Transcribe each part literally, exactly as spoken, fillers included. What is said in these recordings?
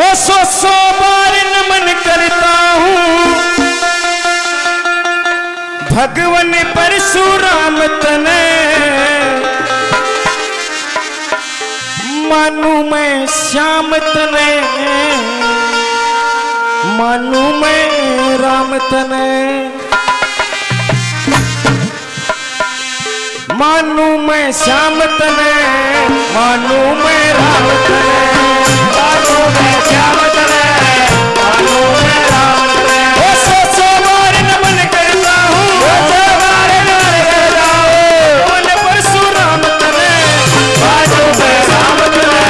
हो सो सो बार नमन करता हूँ भगवन परशुराम तने, मानू मैं श्याम तने, मानू मैं राम तने, मानू मैं श्याम तने, मानू मैं राम तने, मानू मैं श्याम तने, मानू मैं राम तने। ओ सो सो बार नमन करता हूँ, ओ सो बार नमन करता हूँ भगवन परशुराम तने, मानू मैं राम तने,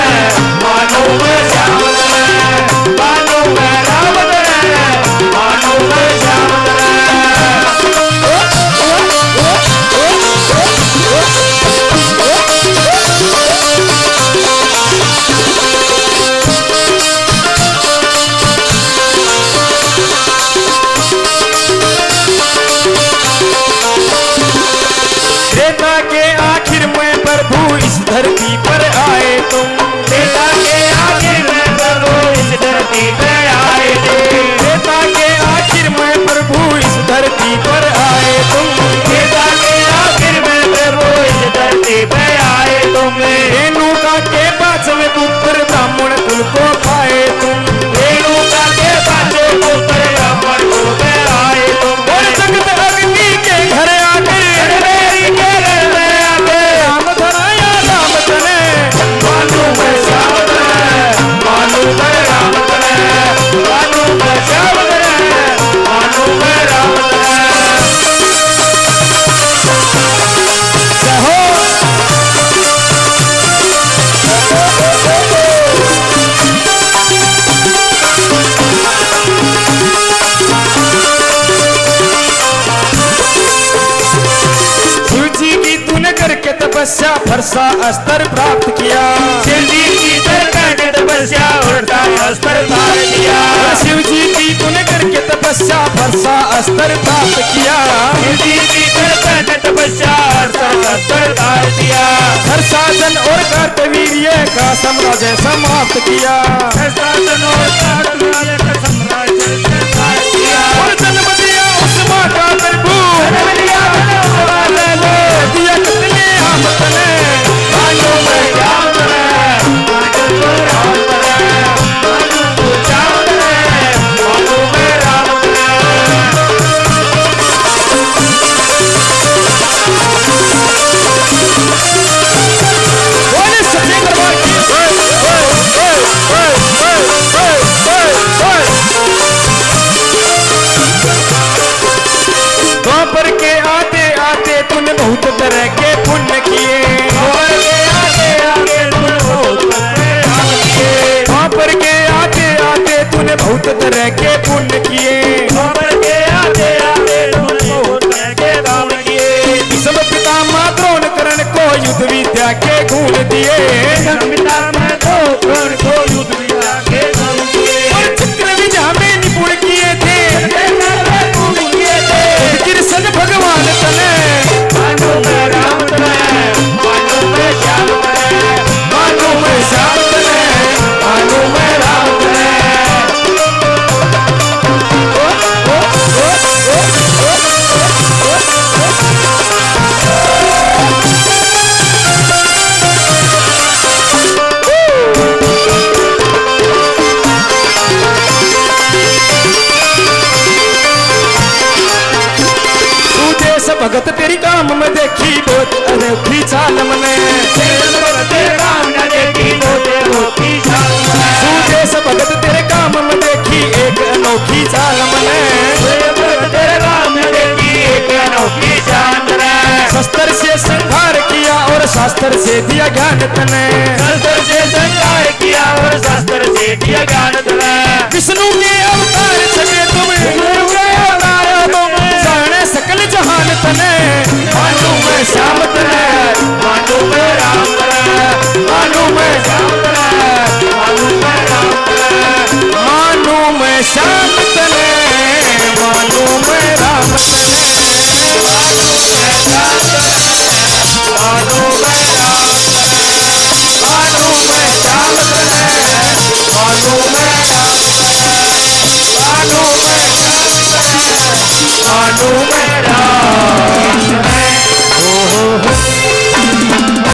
मानू मैं श्याम तने, मानू मैं राम तने, मानू मैं श्याम धरती पर आए तुम देता के आखिर में प्रभु इस धरती पर आए तुम देता के आखिर में प्रभु इस धरती पर आए तुम देता के आखिर में प्रभु इस धरती पर आए तुम रेणुका के पांचवे पुत्र पर ब्राह्मण कुल को पाए तुम रेणुका के पांचवे पुत्र पर ब्राह्मण कुल को आए तुम और जगत अग्नि के घर आकर तपस्या फरसा अस्तर प्राप्त किया शिवजी की करके तपस्या उड़ता अस्तर धारण किया शिवजी की तूने करके तपस्या फरसा अस्तर प्राप्त किया शिवजी की करके तपस्या फरसा अस्तर धारण किया हर्षासन और कर्तवीर्य का साम्राज्य समाप्त किया हर्षासन और कर्तवीर्य का साम्राज्य समाप्त किया और जन्म दिया उस माँ का प्रभु जन्म दिया उस माँ ने दिया कितने तने मानू मैं राम तने मानू मैं राम तने मानू तू श्याम तने मानू मैं राम तने। बोले सच्चे दरबार की जय जय जय जय जय जय जय। दोपहर के आते आते तूने बहुत तरह के पुण्य किए और के आते आते तूने बहुत तरह किए पर के आते आते तूने बहुत तरह के पुण्य किए पर के आते आते तूने बहुत तरह के दान किए सब पिता मातृन करण को युद्ध विद्या के गुण दिए सब पिता मातृन को युद्ध विद्या के गुण दिए और चक्र विद्या में निपुण किए थे कृष्ण भगवान तने मानू मैं राम तने मानू मैं श्याम तने मानू मैं श्याम तने मानू मैं राम तने। भगत तेरी काम में देखी बहुत अनोखी चाल मने भगत तेरे काम में देखी एक अनोखी चाल मने शस्त्र से संहार किया और शास्त्र से दिया ज्ञान तने शस्त्र से संहार किया और शास्त्र से दिया ज्ञान तने विष्णु के अवतार सके तुम्हें सकल जहान तने मानू मैं श्याम तने मानू मैं राम तने मानू मैं श्याम तने मानू मैं राम तने मानू मैं श्याम तने मानू मैं राम तने मानू मैं श्याम तने मानू मैं राम तने। मानू मेरा।